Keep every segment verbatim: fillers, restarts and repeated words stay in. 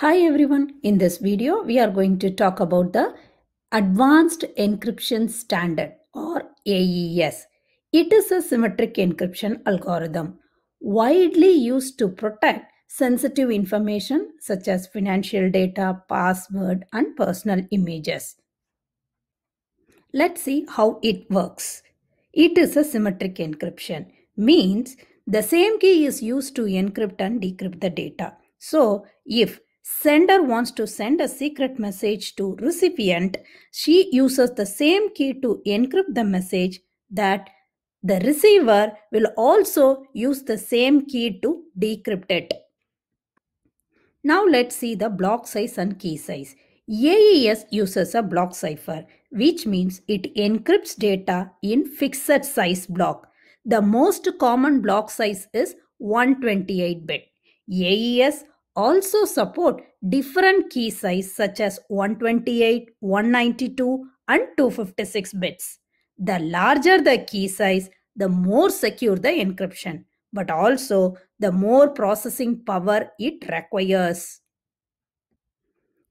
Hi everyone, in this video we are going to talk about the Advanced Encryption Standard or A E S. It is a symmetric encryption algorithm widely used to protect sensitive information such as financial data, password and personal images. Let's see how it works. It is a symmetric encryption, means the same key is used to encrypt and decrypt the data. So if sender wants to send a secret message to recipient, she uses the same key to encrypt the message that the receiver will also use the same key to decrypt it. Now let's see the block size and key size. A E S uses a block cipher, which means it encrypts data in fixed size block. The most common block size is one twenty-eight bit. A E S also support different key size such as one twenty-eight, one ninety-two and two fifty-six bits. The larger the key size, the more secure the encryption, but also the more processing power it requires.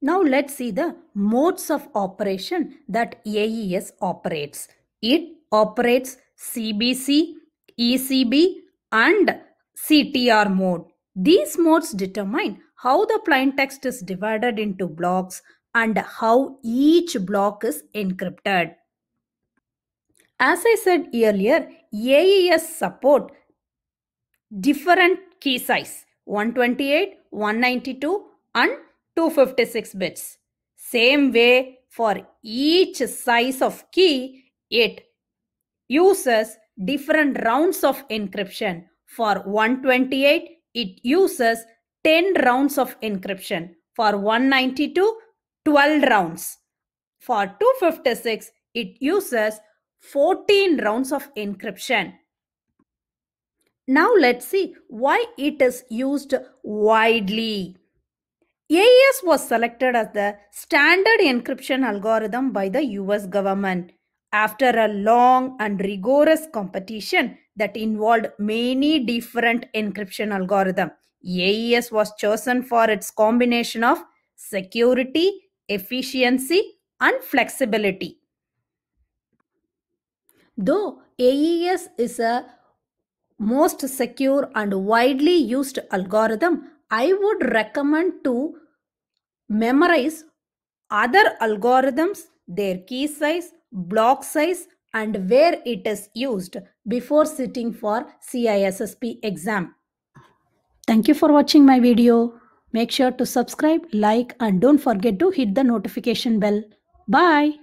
Now let's see the modes of operation that A E S operates. It operates C B C, E C B and C T R mode. These modes determine how the plaintext is divided into blocks and how each block is encrypted. As I said earlier, A E S support different key size, one twenty-eight, one ninety-two and two fifty-six bits. Same way, for each size of key, it uses different rounds of encryption. For one twenty-eight, it uses ten rounds of encryption. For one ninety-two, twelve rounds. For two fifty-six, it uses fourteen rounds of encryption. Now let's see why it is used widely. A E S was selected as the standard encryption algorithm by the U S government after a long and rigorous competition that involved many different encryption algorithms. A E S was chosen for its combination of security, efficiency, and flexibility. Though A E S is a most secure and widely used algorithm, I would recommend to memorize other algorithms, their key size, block size, and where it is used before sitting for C I S S P exam. Thank you for watching my video. Make sure to subscribe, like, and don't forget to hit the notification bell. Bye.